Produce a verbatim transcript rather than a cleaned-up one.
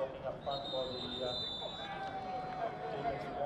opening up front for the uh,